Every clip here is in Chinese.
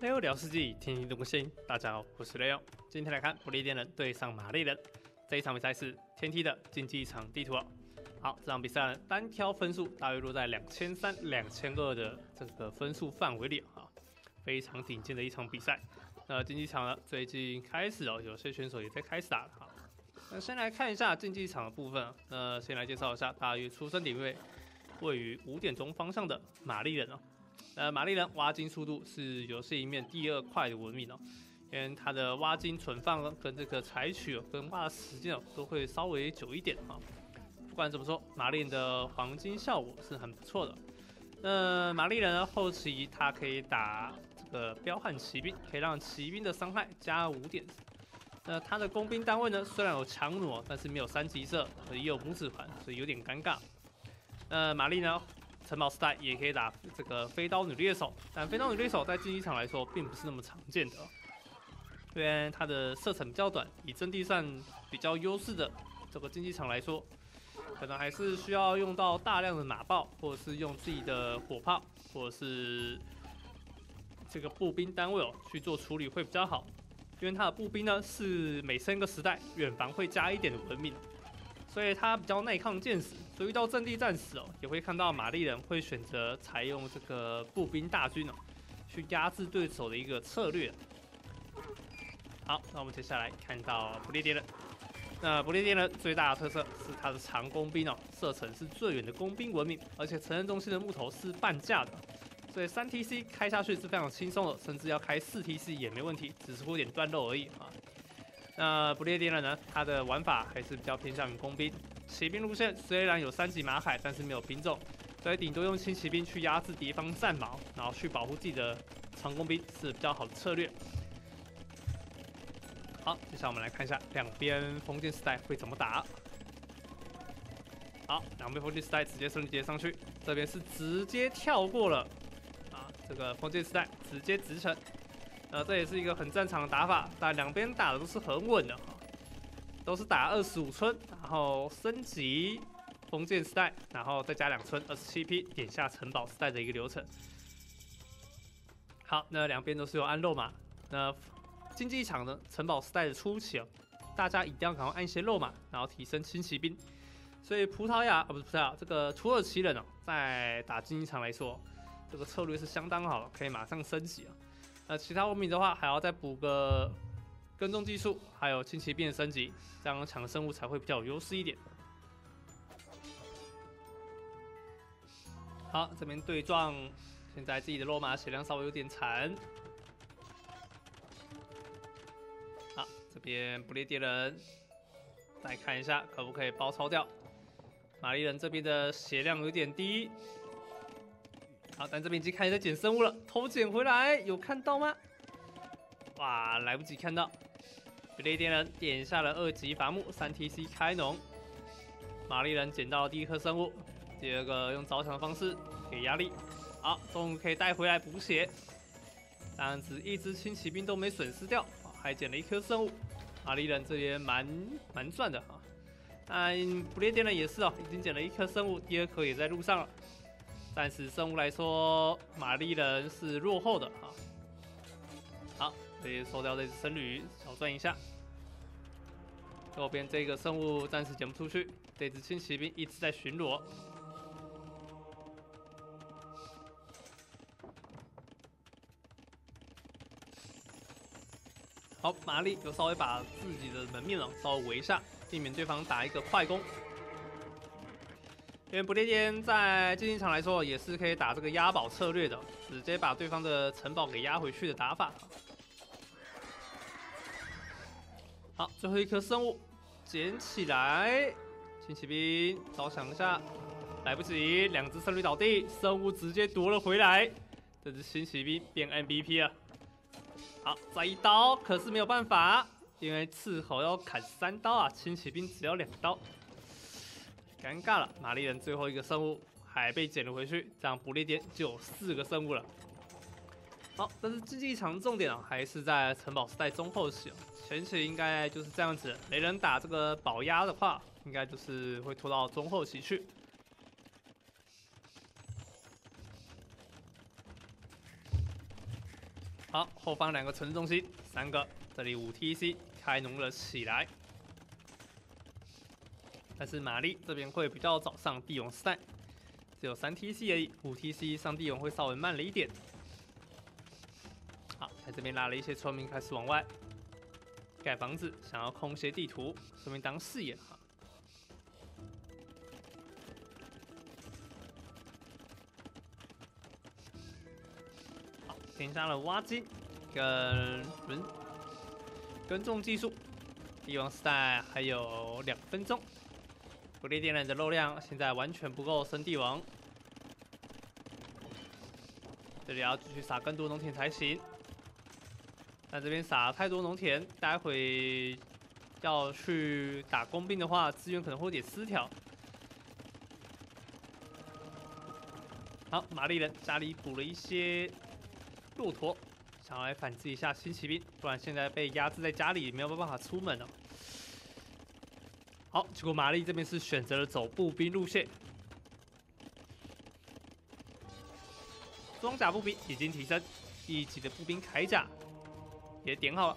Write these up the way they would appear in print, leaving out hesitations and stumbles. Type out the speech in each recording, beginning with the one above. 雷欧聊世纪，听听动心。大家好，我是雷欧。今天来看不列颠人对上马利人这一场比赛是天梯的竞技场地图哦。好，这场比赛单挑分数大约落在2300、2200的这个分数范围里啊，非常顶尖的一场比赛。那竞技场呢，最近开始哦，有些选手也在开始打了啊。那先来看一下竞技场的部分，那先来介绍一下大约出生点位于5点钟方向的马利人哦。马利人挖金速度是游戏里面第2快的文明哦，因为它的挖金存放跟这个采取跟挖的时间哦都会稍微久一点啊。不管怎么说，马利人的黄金效果是很不错的。那马利人呢，后期它可以打这个彪悍骑兵，可以让骑兵的伤害加5点。那它的工兵单位呢，虽然有强弩，但是没有3级射，也有拇指环，所以有点尴尬。那马利呢？城堡时代也可以打这个飞刀女猎手，但飞刀女猎手在竞技场来说并不是那么常见的，因为它的射程比较短，以阵地上比较优势的这个竞技场来说，可能还是需要用到大量的马爆，或者是用自己的火炮，或者是这个步兵单位哦去做处理会比较好，因为它的步兵呢是每升一个时代远防会加1点的文明，所以它比较耐抗箭矢。所以遇到阵地战时哦，也会看到马利人会选择采用这个步兵大军哦，去压制对手的一个策略。好，那我们接下来看到不列颠人。那不列颠人最大的特色是它的长弓兵哦，射程是最远的弓兵文明，而且城镇中心的木头是半价的，所以3TC 开下去是非常轻松的，甚至要开4TC 也没问题，只是会有点断肉而已啊。那不列颠人呢，它的玩法还是比较偏向于弓兵骑兵路线，虽然有3级马凯，但是没有兵种，所以顶多用轻骑兵去压制敌方战矛，然后去保护自己的长弓兵是比较好的策略。好，接下来我们来看一下两边封建时代会怎么打。好，两边封建时代直接升级接上去，这边是直接跳过了啊，这个封建时代直接直城。这也是一个很正常的打法，但两边打的都是很稳的，都是打25村，然后升级封建时代，然后再加2村27批点下城堡时代的一个流程。好，那两边都是有按肉马。那竞技场呢，城堡时代的初期哦，大家一定要赶快按一些肉马，然后提升轻骑兵。所以土耳其人哦，在打竞技场来说，这个策略是相当好，可以马上升级啊。其他文明的话，还要再补个跟踪技术，还有轻骑兵的升级，这样抢生物才会比较有优势一点。好，这边对撞，现在自己的罗马血量稍微有点残。好，这边不列颠人，再看一下可不可以包抄掉。马利人这边的血量有点低。好，但这边已经开始在捡生物了，偷捡回来有看到吗？哇，来不及看到。不列颠人点下了2级伐木，3TC 开农。马利人捡到了第一颗生物，第二个用着墙的方式给压力。好，终于可以带回来补血。这样子一只轻骑兵都没损失掉，还捡了一颗生物。马利人这边蛮赚的哈。但不列颠人也是哦，已经捡了一颗生物，第二颗也在路上了。但是生物来说，马利人是落后的啊。好，直接收掉这只僧侣，小赚一下。右边这个生物暂时捡不出去，这只轻骑兵一直在巡逻。好，马利又稍微把自己的门面了稍微围一下，避免对方打一个快攻。因为不列颠在竞技场来说也是可以打这个压宝策略的，直接把对方的城堡给压回去的打法。好，最后一颗生物捡起来，轻骑兵着想一下，来不及，2只僧侣倒地，生物直接夺了回来，这只轻骑兵变 MVP 了。好，再一刀，可是没有办法，因为斥候要砍3刀啊，轻骑兵只要2刀。尴尬了，马利人最后一个生物还被捡了回去，这样不列颠就有4个生物了。好，但是竞技场重点啊，还是在城堡时代中后期哦，前期应该就是这样子。雷人打这个保压的话，应该就是会拖到中后期去。好，后方两个存中心，3个，这里5TC 开农了起来。但是玛丽这边会比较早上地勇时代，只有3TC 而已，5TC 上地勇会稍微慢了一点。好，在这边拉了一些村民开始往外盖房子，想要空些地图，顺便当视野哈。 添加了挖金跟耕种技术，帝王时代还有2分钟。火力电缆的肉量现在完全不够升帝王，这里要继续撒更多农田才行。但这边撒太多农田，待会要去打工兵的话，资源可能会有点失调。好，玛丽人家里补了一些。 骆驼想要来反制一下新骑兵，不然现在被压制在家里，没有办法出门哦。好，结果玛丽这边是选择了走步兵路线，装甲步兵已经提升1级的步兵铠甲也点好了。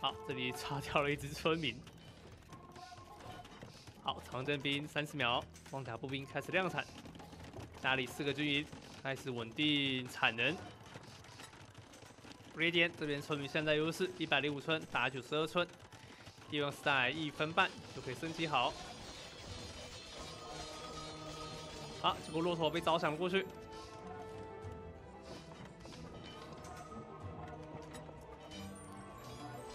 好，这里擦掉了一只村民。好，长征兵30秒，装甲步兵开始量产，家里4个军营开始稳定产能。 瑞典这边村民现在优势，105村打92村，帝王时代1分半就可以升级好。好，这波骆驼被招降过去。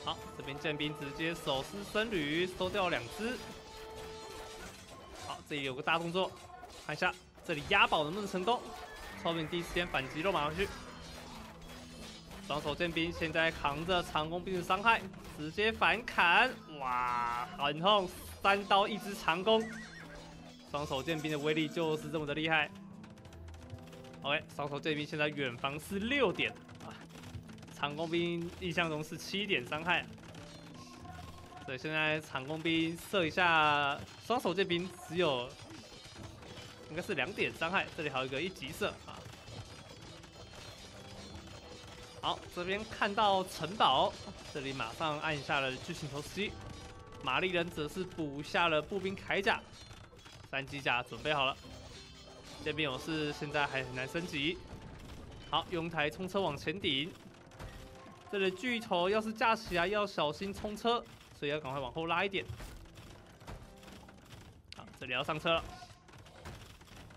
好，这边剑兵直接手撕僧侣，收掉2只。好，这里有个大动作，看一下这里押宝能不能成功。超兵第一时间反击肉马上去。 双手剑兵现在扛着长弓兵的伤害，直接反砍，哇，很痛！3刀1只长弓，双手剑兵的威力就是这么的厉害。OK， 双手剑兵现在远防是6点，啊，长弓兵印象中是7点伤害，所以现在长弓兵射一下双手剑兵只有应该是2点伤害，这里还有一个1级射啊。 好，这边看到城堡，这里马上按下了巨型投石机。玛丽人则是补下了步兵铠甲，3机甲准备好了。这边勇士现在还很难升级。好，用台冲车往前顶。这里巨头要是架起来要小心冲车，所以要赶快往后拉一点。好，这里要上车了，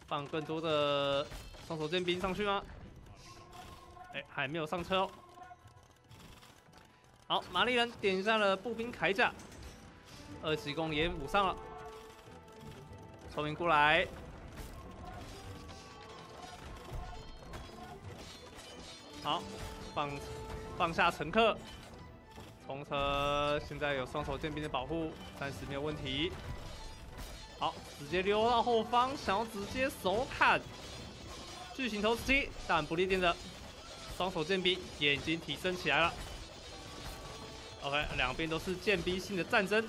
放更多的双手剑兵上去吗？ 哎，还没有上车哦。好，玛丽人点下了步兵铠甲，2级弓也补上了。聪明过来。好，放下乘客。冲车现在有双手剑兵的保护，暂时没有问题。好，直接溜到后方，想要直接手砍。巨型投石机，但不利电的。 双手剑兵也已经提升起来了。OK， 两边都是剑兵性的战争，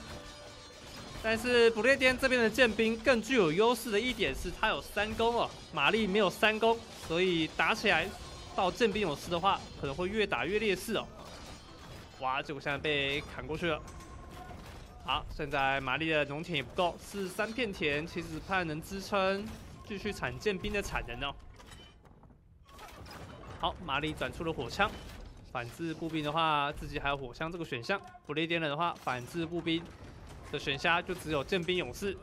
但是不列颠这边的剑兵更具有优势的一点是，它有3弓哦，玛丽没有3弓，所以打起来到剑兵勇士的话，可能会越打越劣势哦。哇，结果现在被砍过去了。好，现在玛丽的农田也不够，是3片田，其实不太能支撑继续产剑兵的产能哦。 好，玛丽转出了火枪，反制步兵的话，自己还有火枪这个选项；不列颠人的话，反制步兵的选项就只有剑兵勇士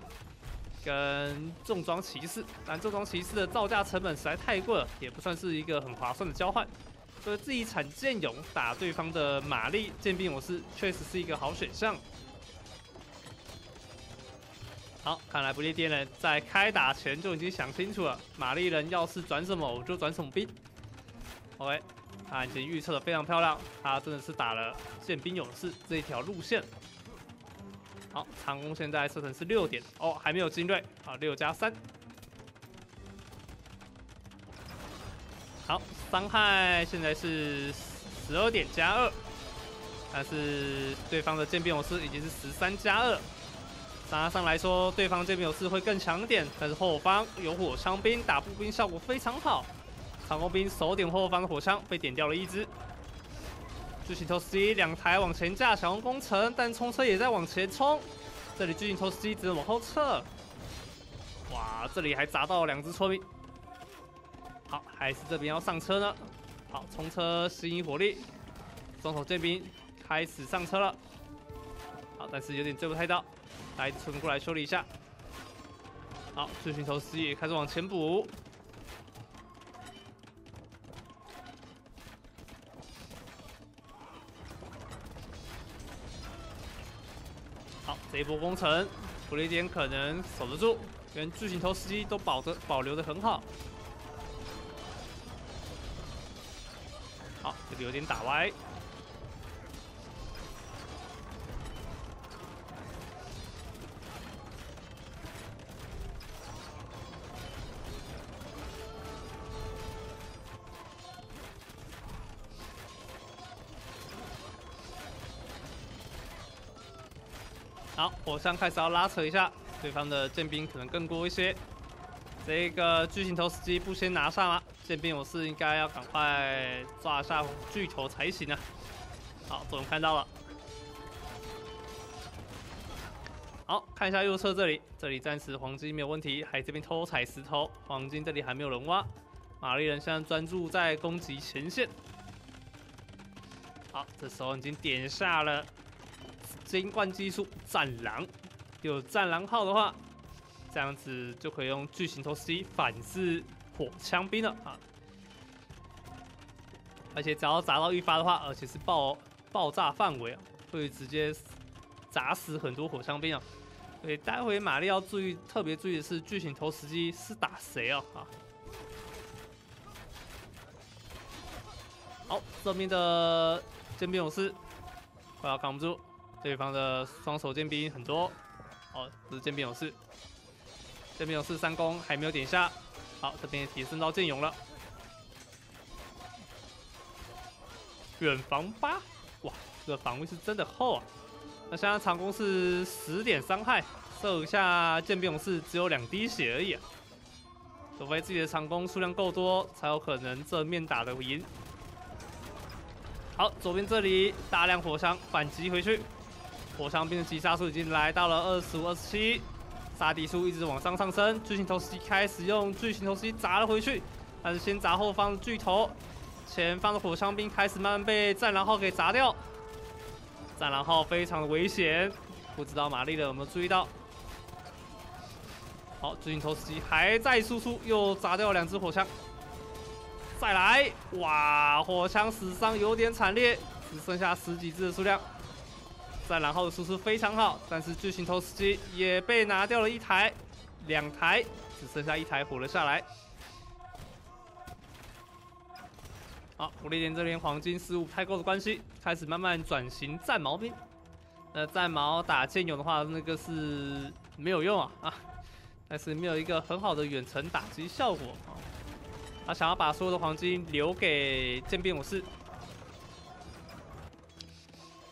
跟重装骑士。但重装骑士的造价成本实在太贵了，也不算是一个很划算的交换。所以自己产剑勇打对方的玛丽剑兵勇士，确实是一个好选项。好，看来不列颠人在开打前就已经想清楚了，玛丽人要是转什么，我就转什么兵。 OK， 他已经预测的非常漂亮，他真的是打了剑兵勇士这一条路线。好，长弓现在射程是6点，哦，还没有精锐，好，6+3。好，伤害现在是12点+2，但是对方的剑兵勇士已经是13+2。打上来说，对方剑兵勇士会更强一点，但是后方有火枪兵打步兵效果非常好。 长弓兵手点后方的火枪被点掉了1只，巨型头 C 两台往前架，想用攻城，但冲车也在往前冲。这里巨型头 C 只能往后撤。哇，这里还砸到两只车兵。好，还是这边要上车呢。好，冲车吸引火力，双手剑兵开始上车了。好，但是有点追不太到，来冲过来修理一下。 好，巨型头 C 也开始往前补。好，这一波攻城，火力点可能守得住，连巨型头 C 都保留得很好。好，这里有点打歪。 好，火枪开始要拉扯一下，对方的剑兵可能更多一些。这个巨型头司机不先拿下吗？剑兵勇士应该要赶快抓下巨头才行啊！好，总看到了。好，看一下右侧这里，这里暂时黄金没有问题，还这边偷采石头，黄金这里还没有人挖。玛丽人现在专注在攻击前线。好，这时候已经点下了。 金冠技术战狼，有战狼号的话，这样子就可以用巨型头 C 反制火枪兵了啊！而且只要砸到一发的话，而且是爆炸范围，会直接砸死很多火枪兵啊！所以待会玛丽要注意，特别注意的是巨型头司机是打谁啊？啊！好，这边的剑兵勇士快要扛不住。 对方的双手剑兵很多，哦，这是剑兵勇士，剑兵勇士三攻还没有点下，好，这边也提升到剑勇了，远防8，哇，这个防卫是真的厚啊！那现在长弓是10点伤害，射一下剑兵勇士只有2滴血而已啊，除非自己的长弓数量够多，才有可能正面打得赢。好，左边这里大量火枪反击回去。 火枪兵的击杀数已经来到了25、27，杀敌数一直往上上升。巨型头 C 开始用巨型头 C 砸了回去，但是先砸后方的巨头，前方的火枪兵开始慢慢被战狼号给砸掉。战狼号非常的危险，不知道玛丽人有没有注意到？好，巨型头 C 还在输出，又砸掉2只火枪。再来，哇，火枪死伤有点惨烈，只剩下10几只的数量。 战狼号的输出非常好，但是巨型投石机也被拿掉了1台、2台，只剩下1台活了下来。好，火力点这边黄金15太够的关系，开始慢慢转型战矛兵。那战矛打剑勇的话，那个是没有用啊，但是没有一个很好的远程打击效果啊。他想要把所有的黄金留给剑兵武士。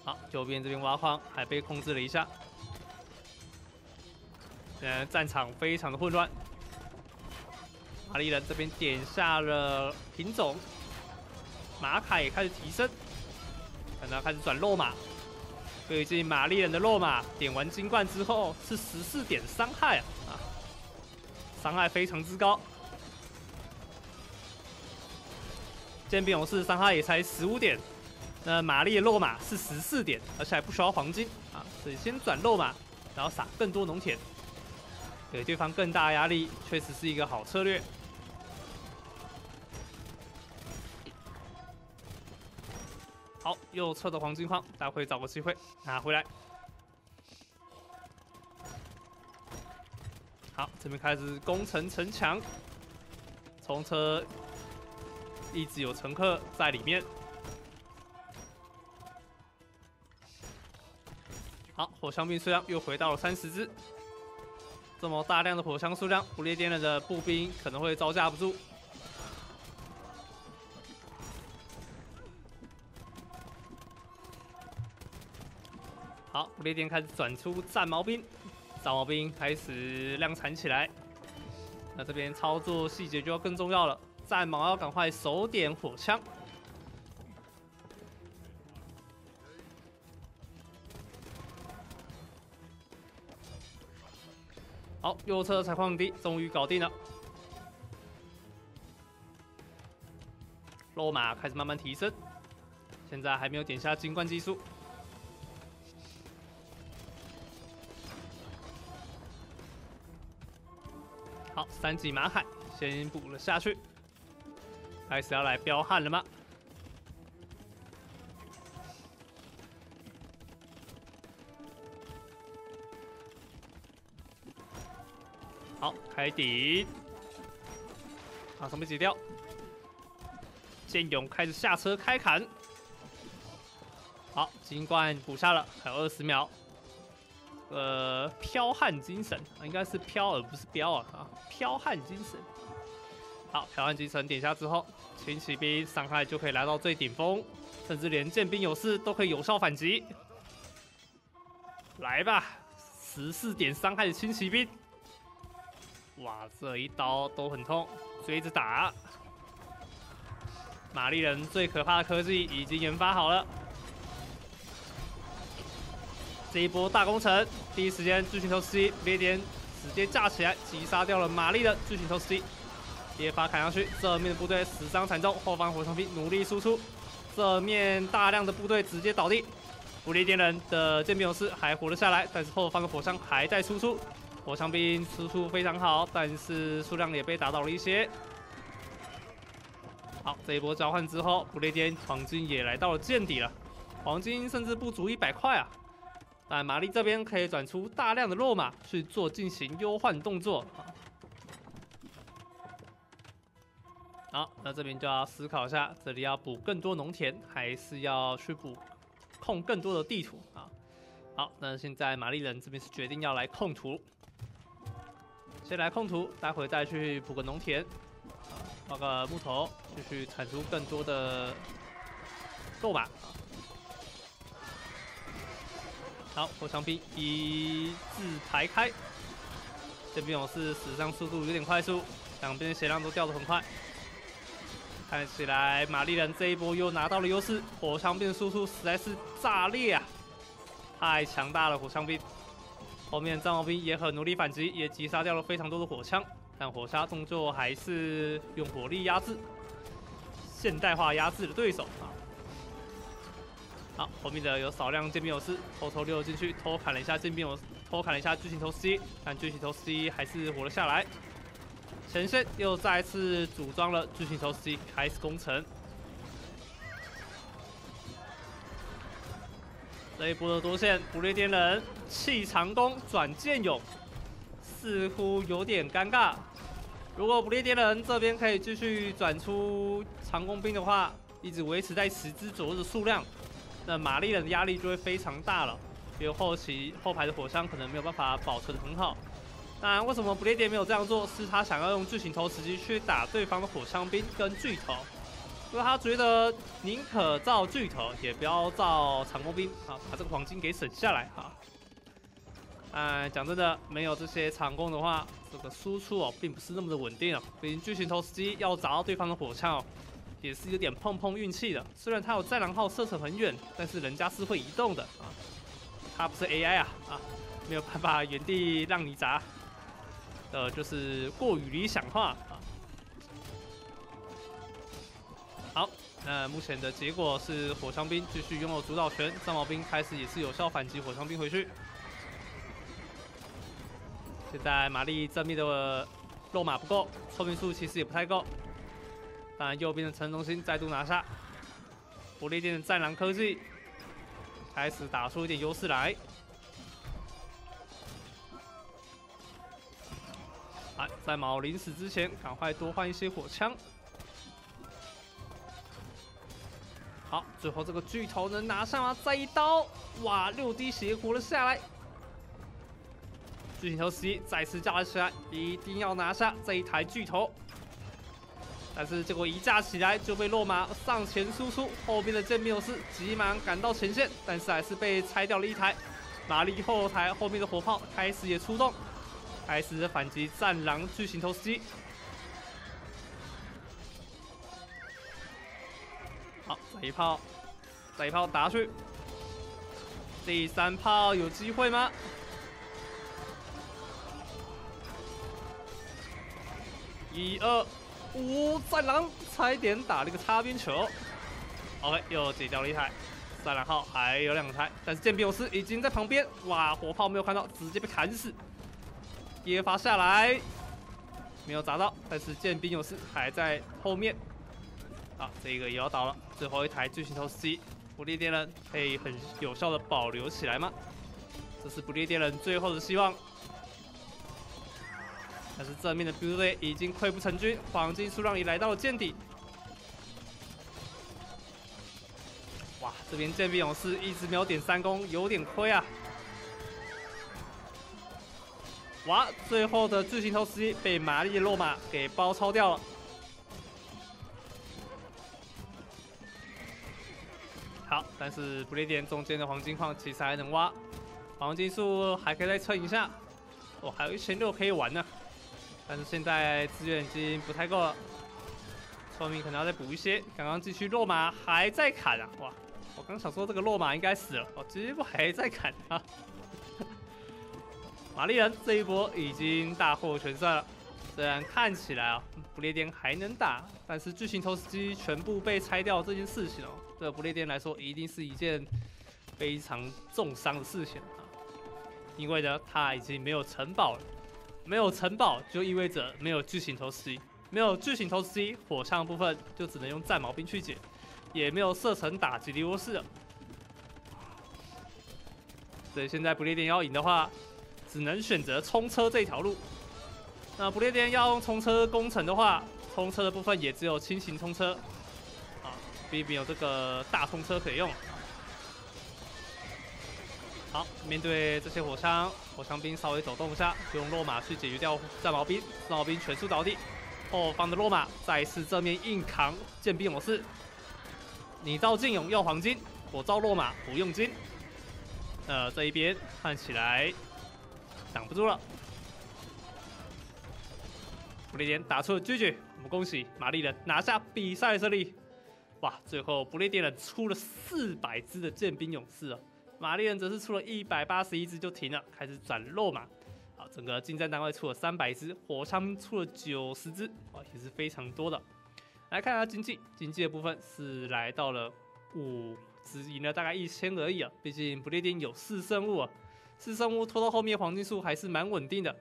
好，右边这边挖矿还被控制了一下，战场非常的混乱。玛丽人这边点下了品种，马卡也开始提升，看到开始转肉马。最近玛丽人的肉马点完金冠之后是14点伤害啊，伤害非常之高。剑兵勇士伤害也才15点。 那玛丽的肉马是14点，而且还不需要黄金啊，所以先转肉马，然后撒更多农田，给对方更大压力，确实是一个好策略。好，右侧的黄金矿，待会找个机会拿回来。好，这边开始攻城城墙，冲车一直有乘客在里面。 好，火枪兵数量又回到了30只，这么大量的火枪数量，不列颠人的步兵可能会招架不住。好，不列颠开始转出战矛兵，战矛兵开始量产起来。那这边操作细节就要更重要了，战矛要赶快手点火枪。好，右侧采矿地终于搞定了。肉马开始慢慢提升，现在还没有点下金冠技术。好，三级马海先补了下去，开始要来彪悍了吗？ 好，开顶，把装备解掉。剑勇开始下车开砍。好，金冠补下了，还有20秒。剽悍精神，应该是飘而不是彪啊，剽悍精神。好，剽悍精神点下之后，轻骑兵伤害就可以来到最顶峰，甚至连剑兵有事都可以有效反击。来吧，14点伤害的轻骑兵。 哇，这一刀都很痛，追着打。玛丽人最可怕的科技已经研发好了，这一波大工程，第一时间巨型投石机雷电直接架起来，击杀掉了玛丽的巨型投石机。猎法砍上去，正面的部队10伤惨重，后方火枪兵努力输出，正面大量的部队直接倒地。不列颠人的剑兵勇士还活了下来，但是后方的火枪还在输出。 火枪兵输出非常好，但是数量也被打倒了一些。好，这一波交换之后，不列颠黄金也来到了见底了，黄金甚至不足100块啊！但玛丽这边可以转出大量的肉马去做进行优换动作。好，那这边就要思考一下，这里要补更多农田，还是要去补控更多的地图啊？好，那现在玛丽人这边是决定要来控图。 先来控图，待会再去补个农田，挖个木头，继续产出更多的肉马。好，火枪兵一字排开，这边勇士死伤速度有点快速，两边血量都掉得很快。看起来玛丽人这一波又拿到了优势，火枪兵的输出实在是炸裂啊！太强大了，火枪兵。 后面藏獒兵也很努力反击，也击杀掉了非常多的火枪，但火杀终究还是用火力压制，现代化压制的对手啊。好，后面的有少量剑兵勇士偷偷溜进去，偷砍了一下剑兵勇士，偷砍了一下巨型投石机，但巨型投石机还是活了下来。前线又再次组装了巨型投石机，开始攻城。 这一波的多线，不列颠人弃长弓转剑勇，似乎有点尴尬。如果不列颠人这边可以继续转出长弓兵的话，一直维持在10只左右的数量，那玛丽人的压力就会非常大了，因为后排的火枪可能没有办法保存很好。当然，为什么不列颠没有这样做？是他想要用巨型投石机去打对方的火枪兵跟巨头。 所以他觉得宁可造巨头，也不要造长弓兵啊，把这个黄金给省下来啊。讲真的，没有这些长弓的话，这个输出哦，并不是那么的稳定哦。毕竟巨型投石机要砸到对方的火枪哦，也是有点碰运气的。虽然他有战狼号射程很远，但是人家是会移动的啊，他不是 AI 啊，没有办法原地让你砸，就是过于理想化。 好，那目前的结果是火枪兵继续拥有主导权，藏獒兵开始也是有效反击火枪兵回去。现在玛丽正面的肉马不够，凑兵数其实也不太够，当然右边的城中心再度拿下。不列颠的战狼科技开始打出一点优势来。哎，在卯临死之前，赶快多换一些火枪。 好，最后这个巨头能拿下吗？再一刀，哇，6滴血活了下来。巨型投石机再次架了起来，一定要拿下这一台巨头。但是结果一架起来就被落马上前输出，后边的剑兵勇士急忙赶到前线，但是还是被拆掉了一台。玛丽后台后面的火炮开始也出动，开始反击战狼巨型投石机。 好，再一炮打去，第3炮有机会吗？ 125，战狼差一点打了一个擦边球。OK， 又解掉了一台，战狼号还有两台，但是剑蝙武士已经在旁边，哇，火炮没有看到，直接被砍死。跌伐下来，没有砸到，但是剑蝙武士还在后面。啊，这个也要倒了，最后一台巨型投石机，不列颠人可以很有效的保留起来吗？这是不列颠人最后的希望。 但是正面的兵队已经溃不成军，黄金数量也来到了见底。哇，这边剑兵勇士一直没有点三攻，有点亏啊！哇，最后的巨型投石机被玛丽的落马给包抄掉了。好，但是不列颠中间的黄金矿其实还能挖，黄金数还可以再蹭一下。哦，还有1600可以玩呢。 但是现在资源已经不太够了，村民可能要再补一些。刚刚继续落马还在砍啊！哇，我刚想说这个落马应该死了，哦，结果还在砍啊！玛丽人这一波已经大获全胜了，虽然看起来啊不列颠还能打，但是巨型投石机全部被拆掉这件事情哦，对不列颠来说一定是一件非常重伤的事情啊，因为呢他已经没有城堡了。 没有城堡就意味着没有巨型投石机，没有巨型投石机，火枪部分就只能用战矛兵去解，也没有射程打击敌士了。所以现在不列颠要赢的话，只能选择冲车这条路。那不列颠要用冲车攻城的话，冲车的部分也只有轻型冲车，啊，并没有这个大冲车可以用。好，面对这些火枪。 火枪兵稍微走动一下，用落马去解决掉战矛兵，战矛兵全速倒地。后方的落马再次正面硬扛剑兵勇士。你造劲勇要黄金，我造落马不用金。这一边看起来挡不住了。不列颠打出了狙击，我们恭喜玛丽人拿下比赛胜利。哇，最后不列颠人出了400只的剑兵勇士啊！ 玛丽人则是出了181只就停了，开始转肉马。好，整个近战单位出了300只，火枪出了90只，哦，也是非常多的。来看一下经济，经济的部分是来到了5，只赢了大概1000而已啊。毕竟不列颠有4胜5啊，4胜5拖到后面黄金数还是蛮稳定的。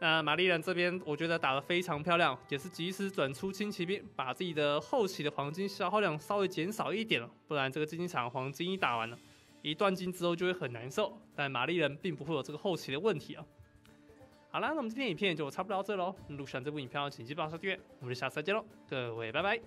那玛丽人这边我觉得打得非常漂亮，也是及时转出轻骑兵，把自己的后期的黄金消耗量稍微减少一点了，不然这个竞技场黄金一打完了。 一断金之后就会很难受，但玛丽人并不会有这个后期的问题啊。好啦，那我们今天影片就差不多到这喽。如果喜欢这部影片，请记得帮我订阅。我们就下次再见喽，各位，拜拜。